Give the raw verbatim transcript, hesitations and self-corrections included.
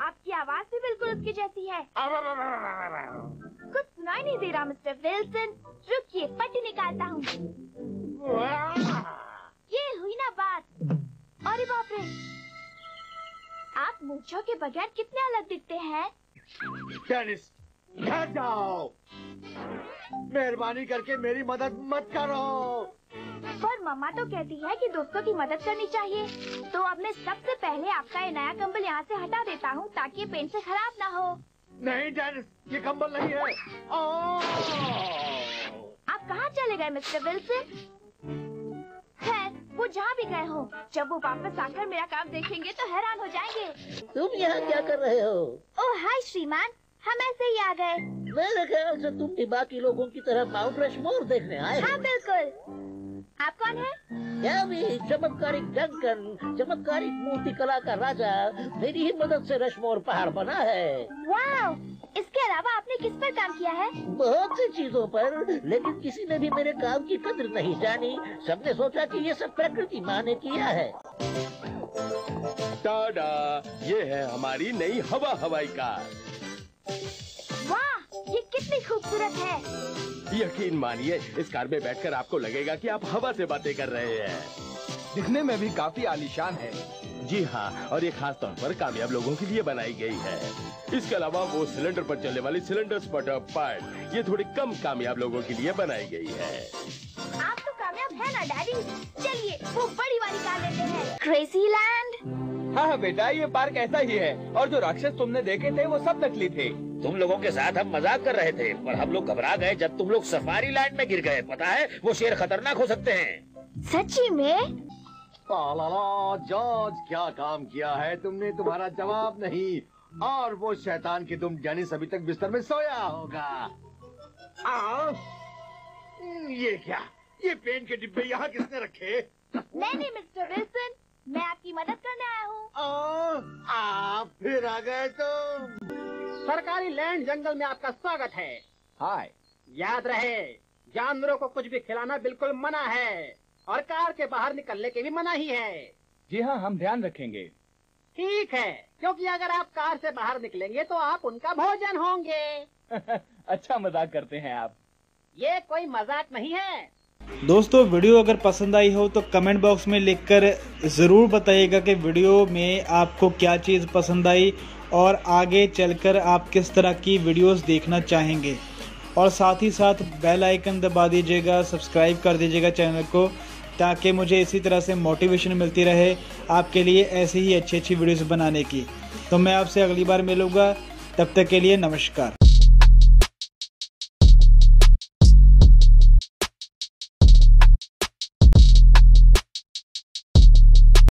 आपकी आवाज भी बिल्कुल उसके जैसी है। कुछ सुनाई नहीं दे रहा मिस्टर विल्सन, रुकिए पट्टी निकालता हूँ। ये हुई ना बात। अरे बाप रे, आप मूंछों के बगैर कितने अलग दिखते हैं। टेनिस, घर जाओ। मेहरबानी करके मेरी मदद मत करो। पर मम्मा तो कहती है कि दोस्तों की मदद करनी चाहिए, तो अब मैं सबसे पहले आपका ये नया कंबल यहाँ से हटा देता हूँ ताकि ये पेंट से खराब ना हो। नहीं टेनिस, ये कंबल नहीं है। ओ! आप कहाँ चले गए मिस्टर विल्सन? वो जहाँ भी गए हो, जब वो वापस आकर मेरा काम देखेंगे तो हैरान हो जाएंगे। तुम यहाँ क्या कर रहे हो? ओह हाय श्रीमान, हम ऐसे ही आ गए। मेरे ख्याल से तुम भी बाकी लोगों की तरह माउंट रशमोर देखने आए हो। हाँ बिल्कुल। आप कौन है? क्या भी चमत्कारी डंकन, चमत्कारी मूर्ति कला का राजा, मेरी ही मदद से रशमोर पहाड़ बना है। वाह, इसके अलावा आपने किस पर काम किया है? बहुत सी चीजों पर, लेकिन किसी ने भी मेरे काम की कदर नहीं जानी। सबने सोचा कि ये सब प्रकृति माँ ने किया है। टाडा, ये है हमारी नई हवा हवाई कार। वाह, ये कितनी खूबसूरत है। यकीन मानिए, इस कार में बैठकर आपको लगेगा कि आप हवा से बातें कर रहे हैं। दिखने में भी काफी आलीशान है। जी हाँ, और ये खास तौर पर कामयाब लोगों के लिए बनाई गई है। इसके अलावा वो सिलेंडर पर चलने वाली सिलेंडर स्पटर पार्ट, ये थोड़ी कम कामयाब लोगों के लिए बनाई गई है। आप तो कामयाब है ना डैडी, चलिए वो बड़ी वाली कार लेते हैं। Crazy land. हाँ बेटा, ये पार्क ऐसा ही है, और जो राक्षस तुमने देखे थे वो सब नकली थे। तुम लोगों के साथ हम मजाक कर रहे थे, पर हम लोग घबरा गए जब तुम लोग सफारी लैंड में गिर गए। पता है वो शेर खतरनाक हो सकते हैं। सच्ची में? जॉर्ज, क्या काम किया है तुमने। तुम्हारा जवाब नहीं, और वो शैतान की तुम डेनिस अभी तक बिस्तर में सोया होगा। आ, ये क्या, ये पेंट के डिब्बे यहाँ किसने रखे? मैंने मिस्टर विल्सन, मैं आपकी मदद करने आया हूँ। आप फिर आ गए तुम। सरकारी लैंड जंगल में आपका स्वागत है। हाय, याद रहे जानवरों को कुछ भी खिलाना बिल्कुल मना है, और कार के बाहर निकलने के भी मना ही है। जी हाँ, हम ध्यान रखेंगे। ठीक है, क्योंकि अगर आप कार से बाहर निकलेंगे तो आप उनका भोजन होंगे। अच्छा मजाक करते हैं आप। ये कोई मजाक नहीं है। दोस्तों, वीडियो अगर पसंद आई हो तो कमेंट बॉक्स में लिखकर जरूर बताइएगा कि वीडियो में आपको क्या चीज़ पसंद आई और आगे चलकर आप किस तरह की वीडियोस देखना चाहेंगे। और साथ ही साथ बेल आइकन दबा दीजिएगा, सब्सक्राइब कर दीजिएगा चैनल को, ताकि मुझे इसी तरह से मोटिवेशन मिलती रहे आपके लिए ऐसी ही अच्छी अच्छी वीडियोस बनाने की। तो मैं आपसे अगली बार मिलूँगा, तब तक के लिए नमस्कार।